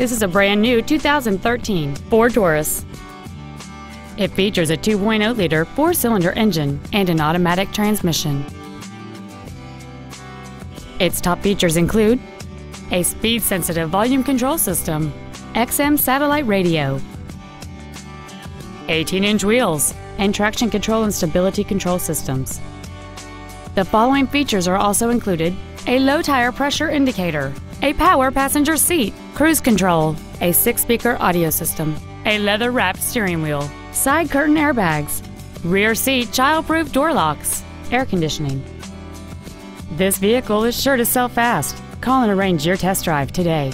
This is a brand new 2013 Ford Taurus. It features a 2.0-liter 4-cylinder engine and an automatic transmission. Its top features include a speed-sensitive volume control system, XM satellite radio, 18-inch wheels, and traction control and stability control systems. The following features are also included: a low tire pressure indicator, a power passenger seat, cruise control, a 6-speaker audio system, a leather-wrapped steering wheel, side curtain airbags, rear seat child-proof door locks, air conditioning. This vehicle is sure to sell fast. Call and arrange your test drive today.